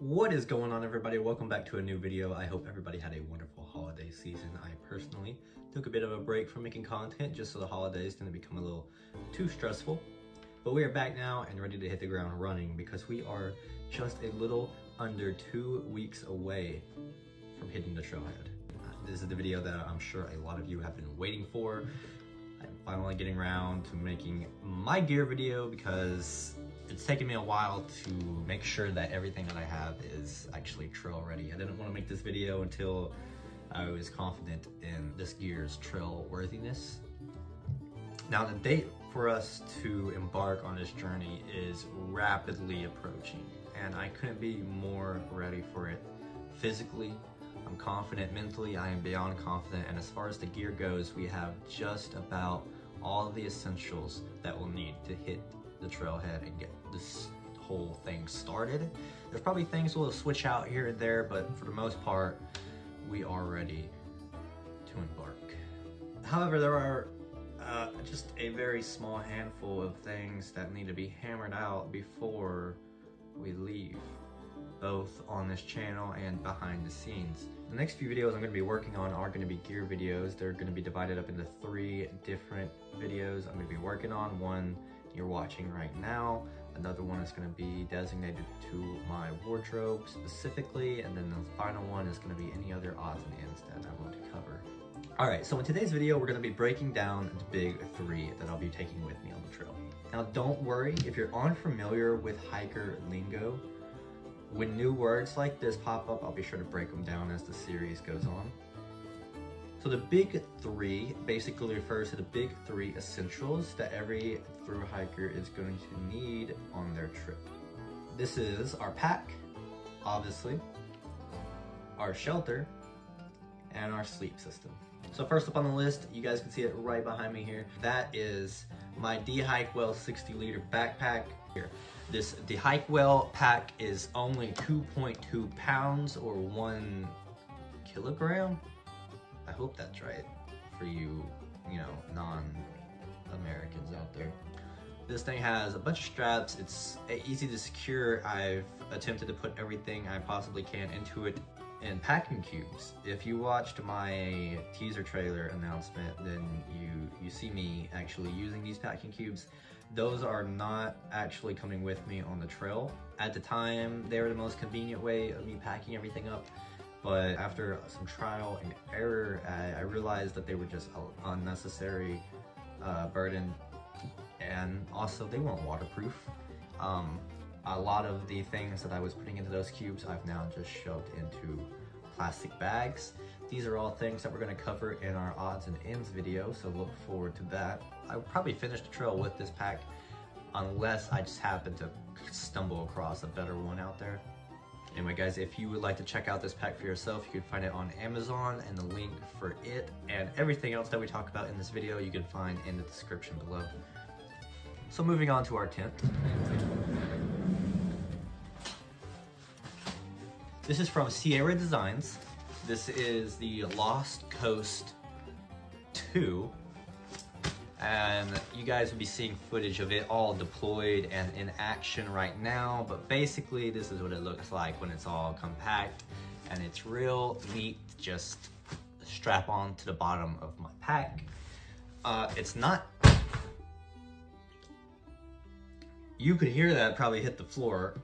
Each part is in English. What is going on, everybody? Welcome back to a new video. I hope everybody had a wonderful holiday season. I personally took a bit of a break from making content just so the holidays didn't become a little too stressful. But we are back now and ready to hit the ground running because we are just a little under 2 weeks away from hitting the trailhead. This is the video that I'm sure a lot of you have been waiting for. I'm finally getting around to making my gear video because it's taken me a while to make sure that everything that I have is actually trail ready. I didn't want to make this video until I was confident in this gear's trail worthiness. Now the date for us to embark on this journey is rapidly approaching, and I couldn't be more ready for it. Physically, I'm confident. Mentally, I am beyond confident. And as far as the gear goes, we have just about all of the essentials that we'll need to hit the trailhead and get this whole thing started. There's probably things we'll switch out here and there, but for the most part, we are ready to embark. However, there are just a very small handful of things that need to be hammered out before we leave, both on this channel and behind the scenes. The next few videos I'm gonna be working on are gonna be gear videos. They're gonna be divided up into three different videos I'm gonna be working on. One you're watching right now, another one is gonna be designated to my wardrobe specifically, and then the final one is gonna be any other odds and ends that I want to cover. All right, so in today's video, we're gonna be breaking down the big three that I'll be taking with me on the trail. Now, don't worry if you're unfamiliar with hiker lingo. When new words like this pop up, I'll be sure to break them down as the series goes on. So the big three basically refers to the big three essentials that every thru hiker is going to need on their trip. This is our pack, obviously, our shelter, and our sleep system. So first up on the list, you guys can see it right behind me here. That is my Dehikewell 60-liter backpack here. This Dehikewell pack is only 2.2 pounds or 1 kilogram. I hope that's right for you non-Americans out there. This thing has a bunch of straps. It's easy to secure. I've attempted to put everything I possibly can into it and packing cubes. If you watched my teaser trailer announcement, then you see me actually using these packing cubes. Those are not actually coming with me on the trail. At the time, they were the most convenient way of me packing everything up, but after some trial and error, I realized that they were just an unnecessary burden, and also they weren't waterproof. A lot of the things that I was putting into those cubes, I've now just shoved into plastic bags. These are all things that we're gonna cover in our odds and ends video, so look forward to that. I'll probably finish the trail with this pack unless I just happen to stumble across a better one out there. Anyway guys, if you would like to check out this pack for yourself, you can find it on Amazon, and the link for it and everything else that we talk about in this video you can find in the description below. So moving on to our tent. This is from Sierra Designs. This is the Lost Coast 2. And you guys will be seeing footage of it all deployed and in action right now. But basically, this is what it looks like when it's all compact. And it's real neat to just strap on to the bottom of my pack. It's not... You could hear that probably hit the floor.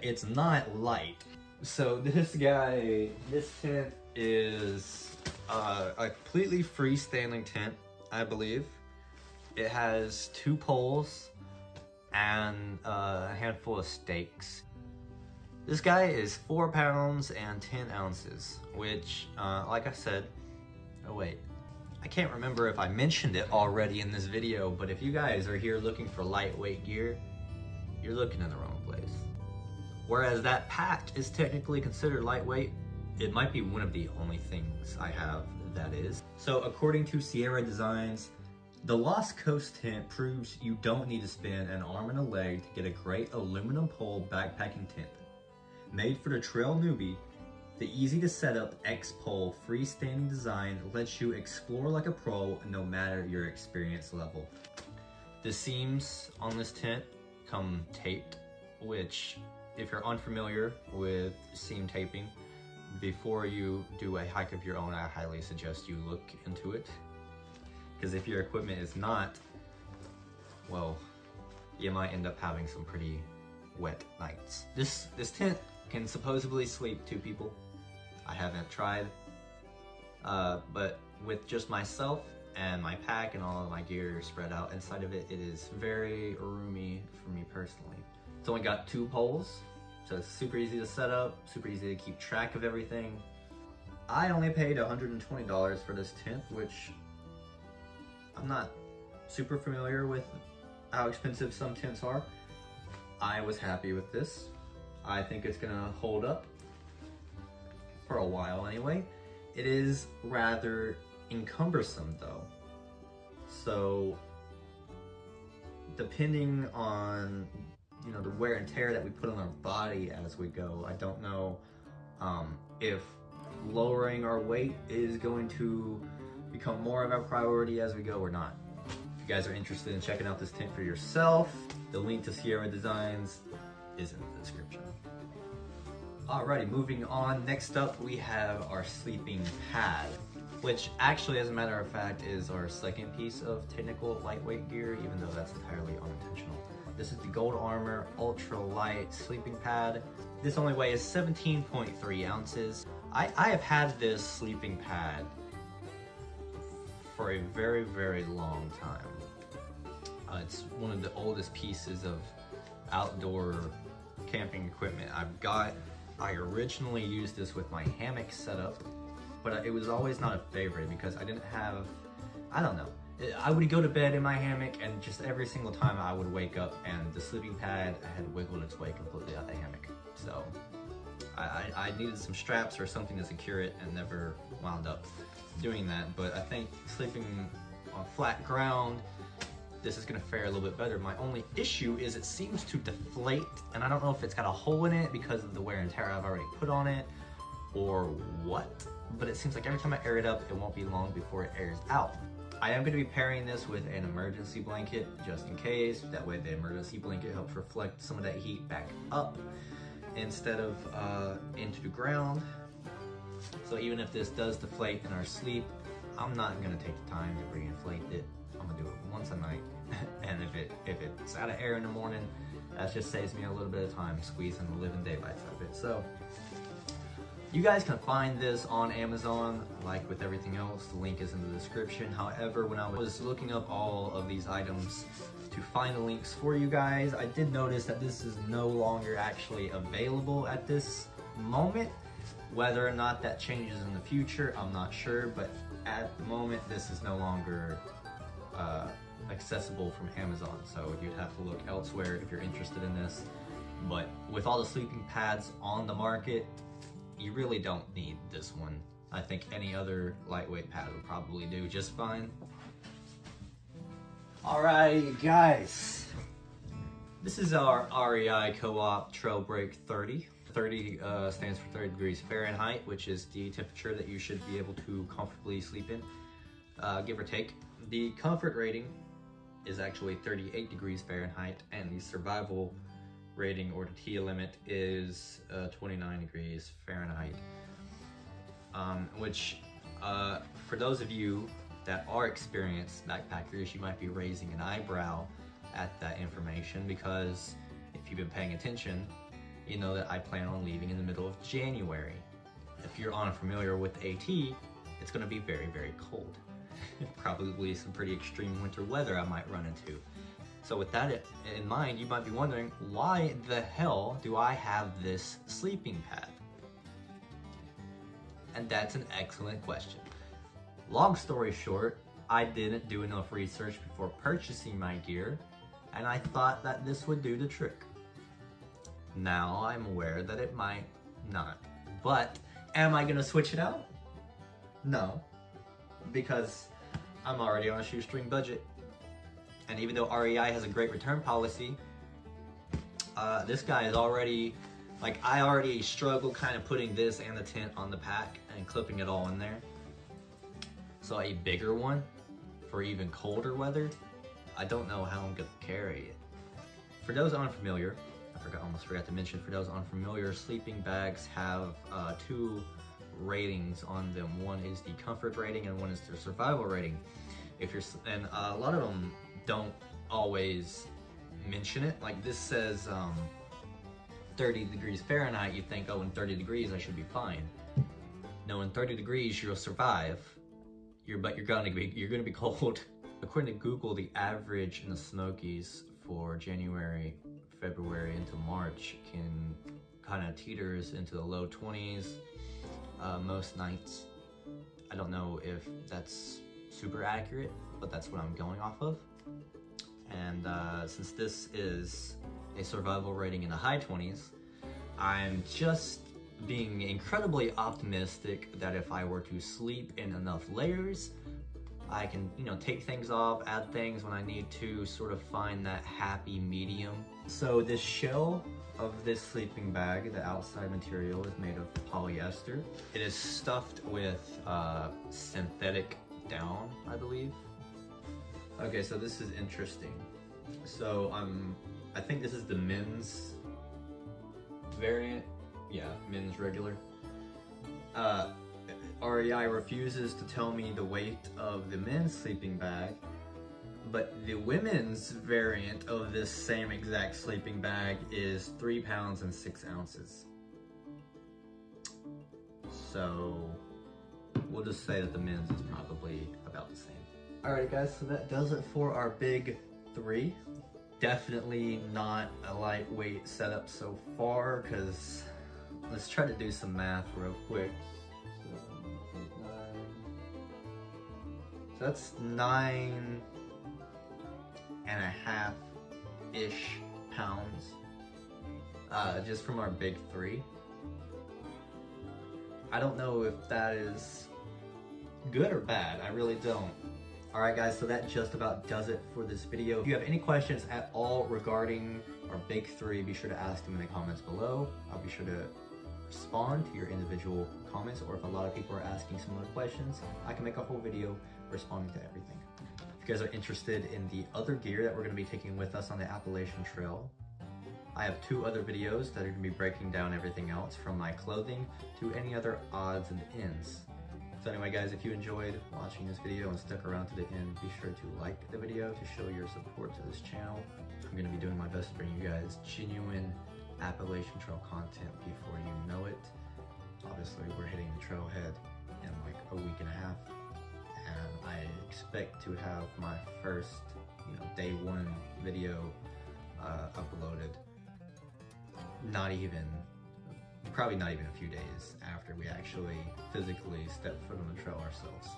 It's not light. So this tent is a completely freestanding tent, I believe. It has 2 poles and a handful of stakes. This guy is 4 pounds and 10 ounces, which, like I said, oh wait, I can't remember if I mentioned it already in this video, but if you guys are here looking for lightweight gear, you're looking in the wrong place. Whereas that pack is technically considered lightweight, it might be one of the only things I have that is. So according to Sierra Designs, the Lost Coast tent proves you don't need to spend an arm and a leg to get a great aluminum pole backpacking tent. Made for the trail newbie, the easy to set up X-Pole freestanding design lets you explore like a pro no matter your experience level. The seams on this tent come taped, which If you're unfamiliar with seam taping, before you do a hike of your own, I highly suggest you look into it. Because if your equipment is not, well, you might end up having some pretty wet nights. This tent can supposedly sleep 2 people. I haven't tried, but with just myself and my pack and all of my gear spread out inside of it, it is very roomy for me personally. It's only got 2 poles, so it's super easy to set up, super easy to keep track of everything. I only paid $120 for this tent, which I'm not super familiar with how expensive some tents are. I was happy with this. I think it's gonna hold up for a while anyway. It is rather encumbersome though. So depending on, you know, the wear and tear that we put on our body as we go, I don't know if lowering our weight is going to become more of our priority as we go or not. If you guys are interested in checking out this tent for yourself, the link to Sierra Designs is in the description. Alrighty, moving on. Next up, we have our sleeping pad, which actually, as a matter of fact, is our second piece of technical lightweight gear, even though that's entirely unintentional. This is the Gold Armor Ultra Light Sleeping Pad. This only weighs 17.3 ounces. I have had this sleeping pad for a very, very long time. It's one of the oldest pieces of outdoor camping equipment I've got. I originally used this with my hammock setup, but it was always not a favorite because I didn't have, I don't know. I would go to bed in my hammock and just every single time I would wake up and the sleeping pad had wiggled its way completely out of the hammock. So I needed some straps or something to secure it and never wound up doing that. But I think sleeping on flat ground, this is gonna fare a little bit better. My only issue is it seems to deflate, and I don't know if it's got a hole in it because of the wear and tear I've already put on it or what, but it seems like every time I air it up, it won't be long before it airs out. I am gonna be pairing this with an emergency blanket just in case. That way the emergency blanket helps reflect some of that heat back up instead of into the ground. So even if this does deflate in our sleep, I'm not gonna take the time to reinflate it. I'm gonna do it once a night, and if it's out of air in the morning, that just saves me a little bit of time squeezing the living daylights out of it. So you guys can find this on Amazon, like with everything else. The link is in the description. However, when I was looking up all of these items to find the links for you guys, I did notice that this is no longer actually available at this moment. Whether or not that changes in the future, I'm not sure, but at the moment, this is no longer accessible from Amazon, so you'd have to look elsewhere if you're interested in this. But with all the sleeping pads on the market, you really don't need this one. I think any other lightweight pad would probably do just fine. Alrighty guys, this is our REI Co-op Trailbreak 30. 30 stands for 30 degrees Fahrenheit, which is the temperature that you should be able to comfortably sleep in, give or take. The comfort rating is actually 38 degrees Fahrenheit, and the survival rating, or the TIA limit, is 29 degrees Fahrenheit. Which, for those of you that are experienced backpackers, you might be raising an eyebrow at that information, because if you've been paying attention, you know that I plan on leaving in the middle of January. If you're unfamiliar with AT, it's going to be very, very cold. Probably some pretty extreme winter weather I might run into. So with that in mind, you might be wondering, why the hell do I have this sleeping pad? And that's an excellent question. Long story short, I didn't do enough research before purchasing my gear, and I thought that this would do the trick. Now I'm aware that it might not, but am I gonna switch it out? No. Because I'm already on a shoestring budget. And even though REI has a great return policy, this guy is already, like, I already struggle kind of putting this and the tent on the pack and clipping it all in there. So a bigger one for even colder weather, I don't know how I'm gonna carry it. For those unfamiliar, almost forgot to mention, for those unfamiliar, sleeping bags have two ratings on them. One is the comfort rating and one is their survival rating. And a lot of them don't always mention it. Like this says 30 degrees Fahrenheit, you think, oh, in 30 degrees I should be fine. No, in 30 degrees you'll survive, but you're gonna be cold. According to Google, the average in the Smokies for January, February into March can kind of teeters into the low 20s most nights. I don't know if that's super accurate, but that's what I'm going off of. And since this is a survival rating in the high 20s, I'm just being incredibly optimistic that if I were to sleep in enough layers, I can, you know, take things off, add things when I need to, sort of find that happy medium. So this shell of this sleeping bag, the outside material is made of polyester. It is stuffed with synthetic down, I believe. Okay, so this is interesting. So I think this is the men's variant. Yeah, men's regular. REI refuses to tell me the weight of the men's sleeping bag, but the women's variant of this same exact sleeping bag is 3 pounds and 6 ounces. So we'll just say that the men's is probably about the same. Alright guys, so that does it for our big three. Definitely not a lightweight setup so far, because let's try to do some math real quick. So that's 9.5-ish pounds just from our big three. I don't know if that is good or bad, I really don't. Alright guys, so that just about does it for this video. If you have any questions at all regarding our big three, be sure to ask them in the comments below. I'll be sure to respond to your individual comments, or if a lot of people are asking similar questions, I can make a whole video responding to everything. If you guys are interested in the other gear that we're going to be taking with us on the Appalachian Trail, I have 2 other videos that are going to be breaking down everything else, from my clothing to any other odds and ends. So anyway guys, if you enjoyed watching this video and stuck around to the end, be sure to like the video to show your support to this channel. I'm going to be doing my best to bring you guys genuine Appalachian Trail content before you know it. Obviously we're hitting the trailhead in like a week and a half, and I expect to have my first, you know, day 1 video uploaded probably not even a few days after we actually physically step foot on the trail ourselves.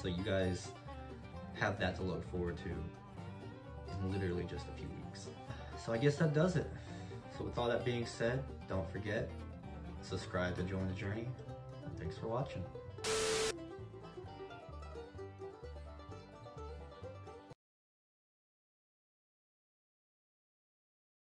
So you guys have that to look forward to in literally just a few weeks. So I guess that does it. So with all that being said, don't forget, subscribe to join the journey, and thanks for watching.